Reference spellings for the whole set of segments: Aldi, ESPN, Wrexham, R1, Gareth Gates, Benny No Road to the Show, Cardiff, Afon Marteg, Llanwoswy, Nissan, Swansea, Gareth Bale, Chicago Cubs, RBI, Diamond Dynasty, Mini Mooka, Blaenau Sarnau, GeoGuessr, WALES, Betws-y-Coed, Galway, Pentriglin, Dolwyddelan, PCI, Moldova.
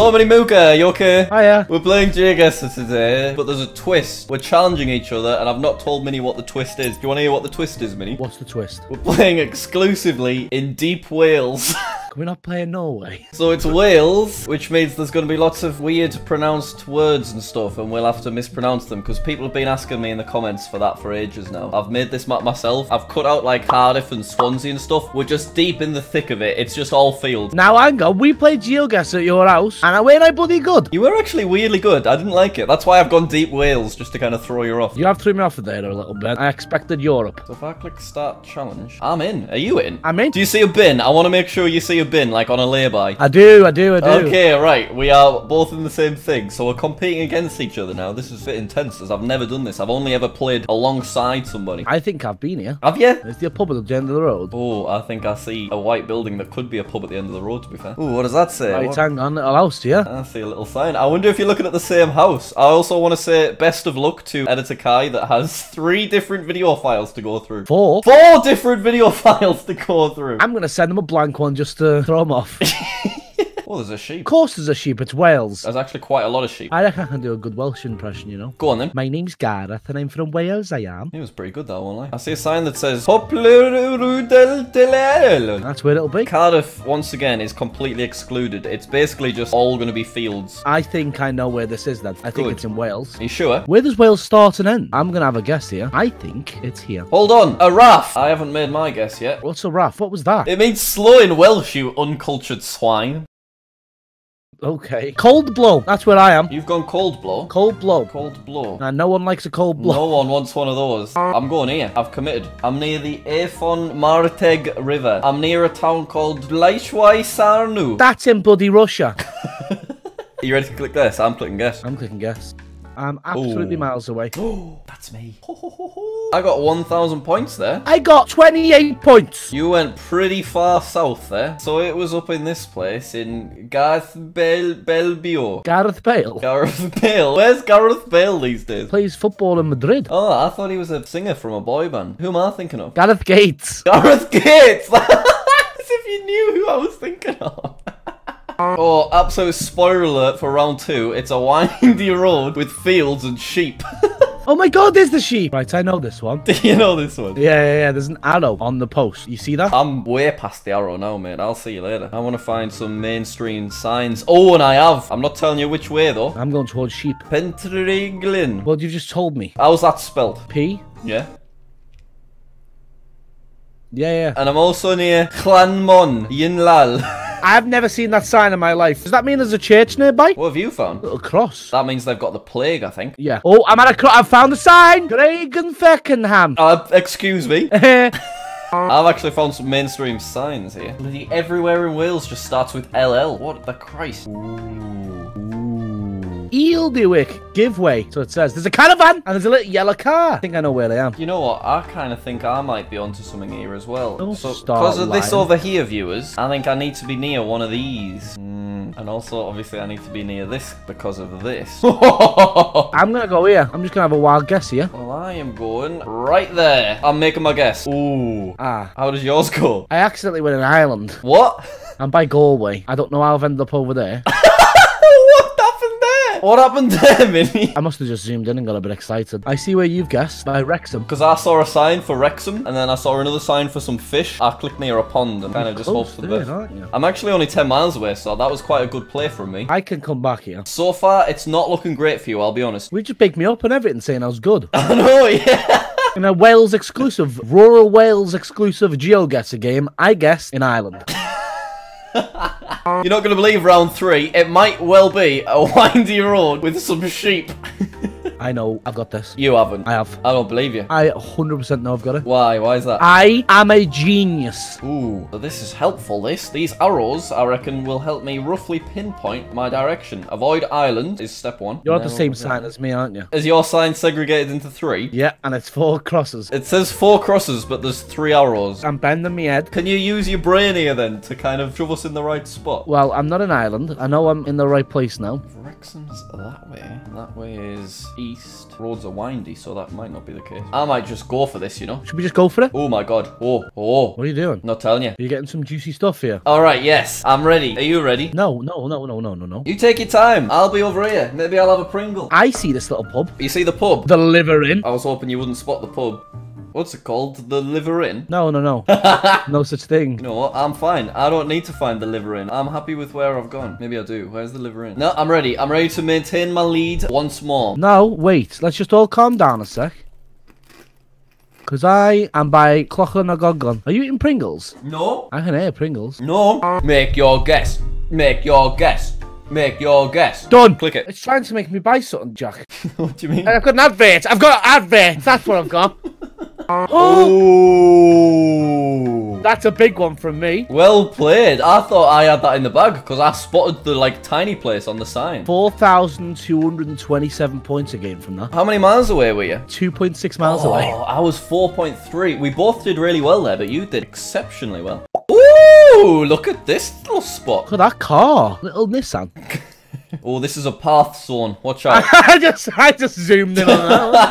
Hello, Mini Mooka. You okay? Hiya. We're playing GeoGuessr today, but there's a twist. We're challenging each other, and I've not told Mini what the twist is. Do you want to hear what the twist is, Mini? What's the twist? We're playing exclusively in deep Wales. Can we not play in Norway? So it's Wales, which means there's going to be lots of weird pronounced words and stuff, and we'll have to mispronounce them, because people have been asking me in the comments for that for ages now. I've made this map myself. I've cut out, like, Cardiff and Swansea and stuff. We're just deep in the thick of it. It's just all fields. Now, hang on. We played GeoGuessr at your house, and I weren't I bloody good. You were actually weirdly good. I didn't like it. That's why I've gone deep Wales, just to kind of throw you off. You have threw me off there a little bit. I expected Europe. So if I click Start Challenge, I'm in. Are you in? I'm in. Do you see a bin? I want to make sure you see a bin, like on a lay-by. I do. Okay, right. We are both in the same thing, so we're competing against each other now. This is a bit intense, as I've never done this. I've only ever played alongside somebody. I think I've been here. Have you? Is there a pub at the end of the road? Oh, I think I see a white building that could be a pub at the end of the road, to be fair. Oh, what does that say? Right, hang on. Little house, yeah? I see a little sign. I wonder if you're looking at the same house. I also want to say best of luck to Editor Kai that has 3 different video files to go through. 4? 4 different video files to go through. I'm going to send them a blank one just to throw them off. Oh, there's a sheep. Of course there's a sheep. It's Wales. There's actually quite a lot of sheep. I reckon I can do a good Welsh impression, you know. Go on, then. My name's Gareth, and I'm from Wales, I am. It was pretty good, that one, eh? I see a sign that says... That's where it'll be. Cardiff, once again, is completely excluded. It's basically just all going to be fields. I think I know where this is, then. I think it's in Wales. Are you sure? Where does Wales start and end? I'm going to have a guess here. I think it's here. Hold on. A raff. I haven't made my guess yet. What's a raff? What was that? It means slow in Welsh, you uncultured swine. Okay. Cold blow. That's where I am. You've gone cold blow. Cold blow. Cold blow. Nah, no one likes a cold blow. No one wants one of those. I'm going here. I've committed. I'm near the Afon Marteg River. I'm near a town called Blaenau Sarnau. That's in bloody Russia. Are you ready to click this? I'm clicking guess. I'm clicking guess. I'm absolutely miles away. Oh, that's me. Ho, ho, ho, ho. I got 1,000 points there. I got 28 points. You went pretty far south there. So it was up in this place in Gareth Bale, Belbio. Gareth Bale? Gareth Bale. Where's Gareth Bale these days? Plays football in Madrid. Oh, I thought he was a singer from a boy band. Who am I thinking of? Gareth Gates. Gareth Gates. As if you knew who I was thinking of. Oh, absolute spoiler alert for round 2. It's a windy road with fields and sheep. Oh my god, there's the sheep! Right, I know this one. Do you know this one? Yeah. There's an arrow on the post. You see that? I'm way past the arrow now, mate. I'll see you later. I want to find some mainstream signs. Oh, and I have. I'm not telling you which way, though. I'm going towards sheep. Pentriglin. Well, you just told me. How's that spelled? P? Yeah. Yeah. And I'm also near Llanmon Yinlal. I've never seen that sign in my life. Does that mean there's a church nearby? What have you found? A little cross. That means they've got the plague, I think. Yeah. Oh, I'm at a cross. I've found the sign. Craig and Feckenham. Excuse me. I've actually found some mainstream signs here. Bloody everywhere in Wales just starts with LL. What the Christ? Eeldewick giveaway. So it says there's a caravan and there's a little yellow car. I think I know where I am. You know what? I kind of think I might be onto something here as well. Don't so because of lying. This over here, viewers, I think I need to be near one of these. And also, obviously, I need to be near this because of this. I'm going to go here. I'm just going to have a wild guess here. Well, I am going right there. I'm making my guess. Ooh. Ah. How does yours go? I accidentally went in Ireland. What? I'm by Galway. I don't know how I've ended up over there. What happened there, Minnie? I must have just zoomed in and got a bit excited. I see where you've guessed, by Wrexham. Because I saw a sign for Wrexham, and then I saw another sign for some fish. I clicked near a pond and kind of just hoped for the best. I'm actually only 10 miles away, so that was quite a good play from me. I can come back here. So far, it's not looking great for you, I'll be honest. You just picked me up and everything, saying I was good. I know, yeah. In a Wales exclusive, rural Wales exclusive GeoGuessr game, I guess in Ireland. You're not going to believe round 3. It might well be a windy road with some sheep. I know. I've got this. You haven't. I have. I don't believe you. I 100% know I've got it. Why? Why is that? I am a genius. Ooh. So this is helpful, this. These arrows, I reckon, will help me roughly pinpoint my direction. Avoid island is step 1. You're at the same sign as me, aren't you? Is your sign segregated into 3? Yeah, and it's 4 crosses. It says 4 crosses, but there's 3 arrows. I'm bending my head. Can you use your brain here, then, to kind of shove us in the right spot? Well, I'm not in Ireland. I know I'm in the right place now. Wrexham's that way. That way is east. east. Roads are windy, so that might not be the case. I might just go for this, you know. Should we just go for it? Oh my god. Oh, oh. What are you doing? Not telling you. Are you getting some juicy stuff here? All right, yes. I'm ready. Are you ready? No, no, no, no, no, no, no. You take your time. I'll be over here. Maybe I'll have a Pringle. I see this little pub. You see the pub? The Liver Inn. I was hoping you wouldn't spot the pub. What's it called? The Liver Inn? No, no, no. No such thing. No, I'm fine. I don't need to find the Liver Inn. I'm happy with where I've gone. Maybe I do. Where's the Liver Inn? No, I'm ready. I'm ready to maintain my lead once more. No, wait. Let's just all calm down a sec. Because I am by Clochan a Gogon. Are you eating Pringles? No. I can hear Pringles. No. Make your guess. Make your guess. Make your guess. Done. Click it. It's trying to make me buy something, Jack. What do you mean? I've got an advert. I've got an advert. That's what I've got. Oh, that's a big one from me. Well played. I thought I had that in the bag because I spotted the like tiny place on the sign. 4,227 points a game from that. How many miles away were you? 2.6 miles away. I was 4.3. We both did really well there, but you did exceptionally well. Ooh, look at this little spot. Look at that car. Little Nissan. Oh, this is a path zone. Watch out. I just zoomed in on that.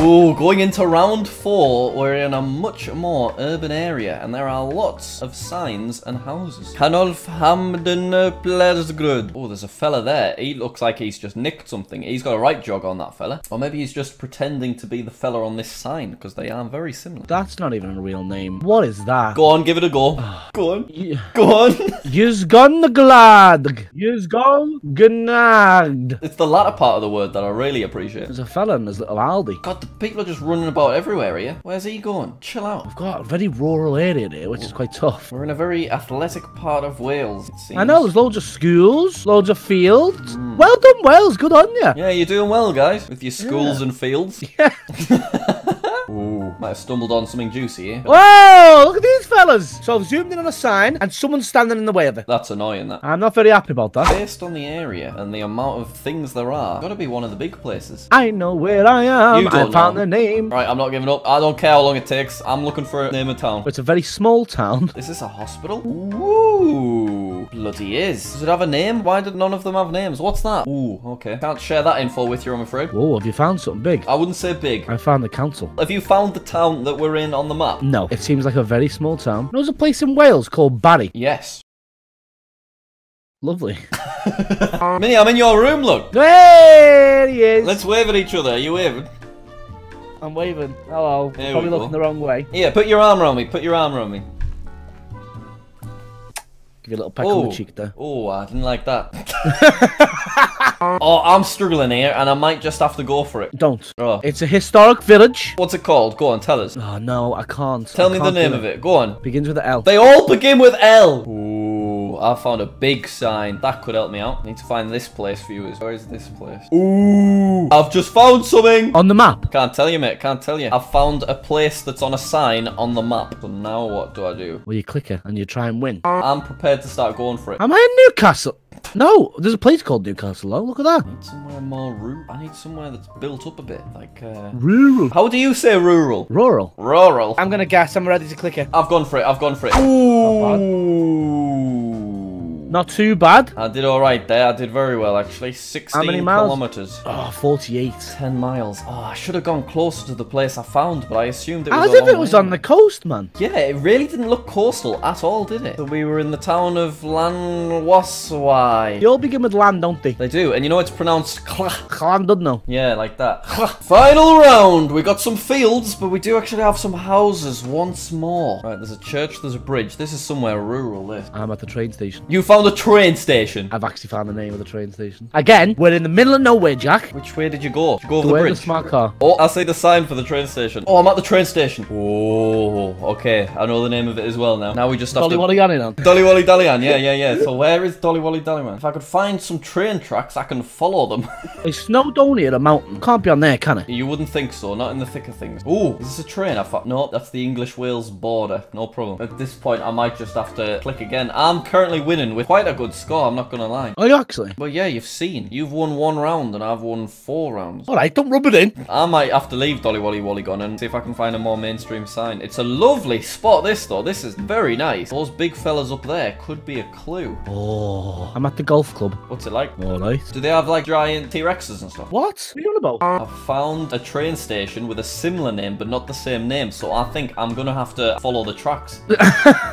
Oh, going into round 4, we're in a much more urban area, and there are lots of signs and houses. Canolf Hamden Plesgrud. Oh, there's a fella there. He looks like he's just nicked something. He's got a right jog on, that fella. Or maybe he's just pretending to be the fella on this sign, because they are very similar. That's not even a real name. What is that? Go on, give it a go. Go on. Go on. You's gone the glad. You's gone. Gnagged. It's the latter part of the word that I really appreciate. There's a fella in his little Aldi. God, the people are just running about everywhere here. Where's he going? Chill out. We've got a very rural area here, which is quite tough. We're in a very athletic part of Wales, it seems. I know, there's loads of schools, loads of fields. Mm. Well done, Wales. Good on you. Yeah, you're doing well, guys, with your schools and fields. Yeah. Ooh, might have stumbled on something juicy here. Whoa, look at these fellas. So I've zoomed in on a sign and someone's standing in the way of it. That's annoying, that. I'm not very happy about that. Based on the area and the amount of things there are, gotta be one of the big places. I know where I am. I found the name. Right, I'm not giving up. I don't care how long it takes. I'm looking for a name of town. It's a very small town. Is this a hospital? Ooh, bloody is. Does it have a name? Why did none of them have names? What's that? Ooh, okay. Can't share that info with you, I'm afraid. Oh, have you found something big? I wouldn't say big. I found the council. Have you found the town that we're in on the map? No, it seems like a very small town. There's a place in Wales called Barry. Yes. Lovely. Minnie, I'm in your room, look. There he is. Let's wave at each other. Are you waving? I'm waving. Hello. Probably looking the wrong way. Yeah, put your arm around me. Put your arm around me. Give you a little peck on the cheek there. Oh, I didn't like that. Oh, I'm struggling here, and I might just have to go for it. Don't. Oh. It's a historic village. What's it called? Go on, tell us. Oh, no, I can't. Tell me the name of it. Go on. Begins with an L. They all begin with L. Ooh, I found a big sign. That could help me out. I need to find this place for you. Where is this place? Ooh, I've just found something. On the map. Can't tell you, mate. Can't tell you. I've found a place that's on a sign on the map. So now what do I do? Well, you click it, and you try and win. I'm prepared to start going for it. Am I in Newcastle? No, there's a place called Newcastle. Oh, look at that. I need somewhere more rural. I need somewhere that's built up a bit, like rural. How do you say rural? Rural. Rural. I'm gonna guess. I'm ready to click it. I've gone for it. I've gone for it. Ooh. Not too bad. I did all right there. I did very well actually. 16 How many miles? Kilometers. Oh, 48. 10 miles. Oh, I should have gone closer to the place I found, but I assumed it was as if it was on the coast, man. Yeah, it really didn't look coastal at all, did it? So we were in the town of Llanwoswy. They all begin with land, don't they? They do, and you know it's pronounced Clan, don't know. Yeah, like that. Final round! We got some fields, but we do actually have some houses once more. Right, there's a church, there's a bridge. This is somewhere rural, this. I'm at the train station. You found a train station? I've actually found the name of the train station. Again, we're in the middle of nowhere, Jack. Which way did you go? Did you go over the bridge? The smart car. Oh, I see the sign for the train station. Oh, I'm at the train station. Oh, okay. I know the name of it as well now. Now we just have to... Dolwyddelan. Dolwyddelan, yeah. So where is Dolwyddelan? If I could find some train tracks, I can follow them. It's snowed down here, the mountain. Can't be on there, can it? You wouldn't think so, not in the thick of things. Ooh, is this a train? I thought, no, that's the English-Wales border. No problem. At this point, I might just have to click again. I'm currently winning with quite a good score, I'm not going to lie. Are you actually? Well, yeah, you've seen. You've won one round and I've won 4 rounds. All right, don't rub it in. I might have to leave Dolly Wally Wally Gone and see if I can find a more mainstream sign. It's a lovely spot, this, though. This is very nice. Those big fellas up there could be a clue. Oh, I'm at the golf club. What's it like? All right. Do they have, like, giant T-Rexes and stuff? What? What are you on about? I found a train station with a similar name, but not the same name, so I think I'm going to have to follow the tracks.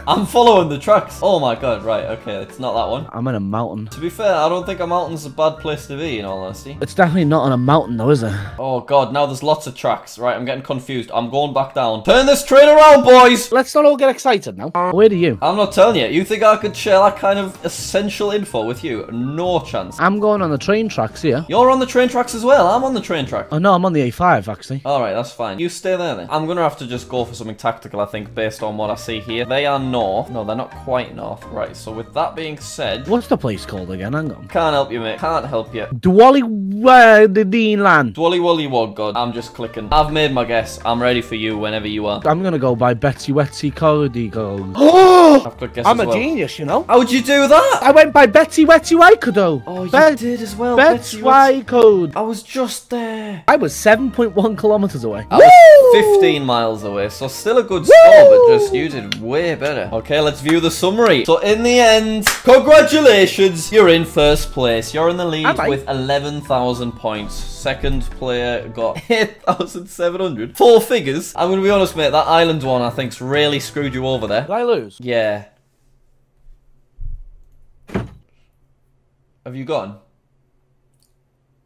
I'm following the tracks. Oh, my God. Right, okay, it's not that one. I'm in a mountain. To be fair, I don't think a mountain's a bad place to be, in all honesty. It's definitely not on a mountain, though, is it? Oh, God, now there's lots of tracks. Right, I'm getting confused. I'm going back down. Turn this train around, boys! Let's not all get excited now. Where are you? I'm not telling you. You think I could share that kind of essential info with you? No chance. I'm going on the train tracks here. You're on the train tracks as well? I'm on the train track. Oh, no, I'm on the A5, actually. All right, that's fine. You stay there, then. I'm going to have to just go for something tactical, I think, based on what I see here. They are north. No, they're not quite north. Right, so with that being said... What's the place called again? Hang on. Can't help you, mate. Can't help you. Dolwyddelan. Dolwyddelan, God. I'm just clicking. I've made my guess. I'm ready for you whenever you are. I'm going to go by Betws-y-Coed. Oh! I'm a genius, you know. How would you do that? I went by Betws-y-Coed. Oh, you did as well. Betws-y-Coed. I was just there. I was 7.1 kilometers away. I was 15 miles away, so still a good score, but just you did way better. Okay, let's view the summary. So in the end, congratulations, you're in first place. You're in the lead with 11,000 points. Second player got 8,700. Four figures. I'm going to be honest, mate, that island one, I think's really screwed you over there. Did I lose? Yeah. Have you gone?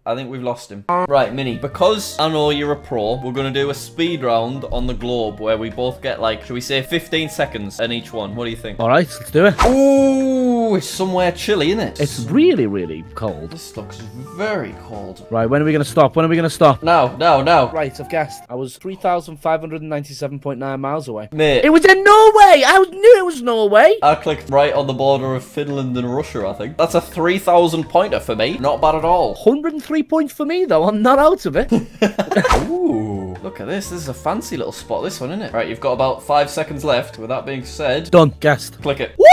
I think we've lost him. Right, Minnie, because I know you're a pro, we're going to do a speed round on the globe where we both get, like, should we say 15 seconds in each one? What do you think? All right, let's do it. Ooh, it's somewhere chilly, isn't it? It's really, really cold. This looks very cold. Right, when are we going to stop? When are we going to stop? Now, now, now. Right, I've guessed. I was 3,597.9 miles away. Mate. It was in Norway! I knew it was Norway! I clicked right on the border of Finland and Russia, I think. That's a 3,000 pointer for me. Not bad at all. 103 points for me, though. I'm not out of it. Ooh, look at this. This is a fancy little spot, this one, isn't it? Right, you've got about 5 seconds left. With that being said... Done. Guessed. Click it. Woo!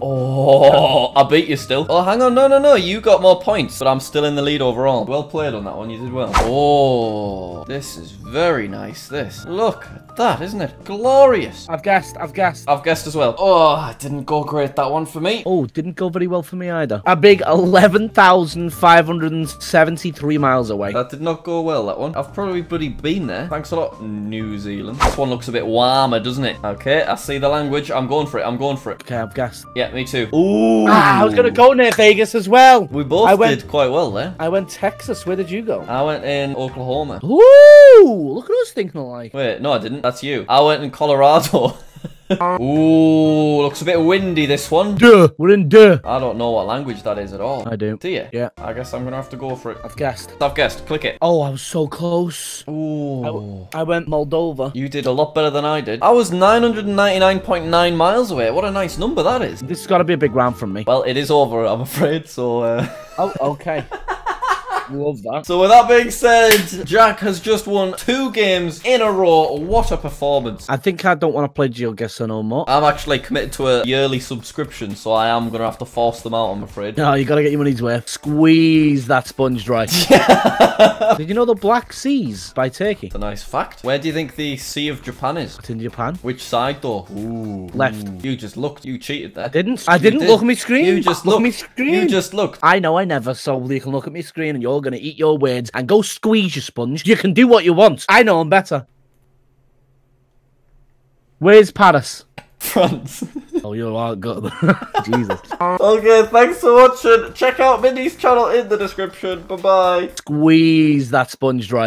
Oh, I beat you still. Oh, hang on. No, no, no. You got more points, but I'm still in the lead overall. Well played on that one. You did well. Oh, this is very nice, this. Look at that, isn't it? Glorious. I've guessed. I've guessed. I've guessed as well. Oh, it didn't go great, that one, for me. Oh, didn't go very well for me either. A big 11,573 miles away. That did not go well, that one. I've probably bloody been there. Thanks a lot, New Zealand. This one looks a bit warmer, doesn't it? Okay, I see the language. I'm going for it. I'm going for it. Okay, I've guessed. Yeah, me too. Ooh. Ah, I was going to go near Vegas as well. We both did quite well there. I went Texas. Where did you go? I went in Oklahoma. Ooh, look at us thinking alike. Wait, no, I didn't. That's you. I went in Colorado. Ooh, looks a bit windy, this one. Duh, we're in duh. I don't know what language that is at all. I do. Do you? Yeah. I guess I'm going to have to go for it. I've guessed. I've guessed. Click it. Oh, I was so close. Ooh. I went Moldova. You did a lot better than I did. I was 999.9 miles away. What a nice number that is. This has got to be a big round from me. Well, it is over, I'm afraid, so... Oh, okay. Love that. So with that being said, Jack has just won 2 games in a row. What a performance. I think I don't want to play GeoGuessr no more. I'm actually committed to a yearly subscription, so I am going to have to force them out, I'm afraid. No, you got to get your money's worth. Squeeze that sponge dry. Yeah. Did you know the Black Sea's by Turkey? That's a nice fact. Where do you think the Sea of Japan is? It's in Japan. Which side, though? Ooh. Left. You just looked. You cheated there. I didn't. I didn't. Look at me screen. You just looked. Look at me screen. You just looked. I know I never, so you can look at me screen and you're going to eat your words and go squeeze your sponge. You can do what you want. I know I'm better. Where's Paris? France. Oh, you are good. Jesus. Okay, thanks for watching. Check out Minnie's channel in the description. Bye-bye. Squeeze that sponge dry.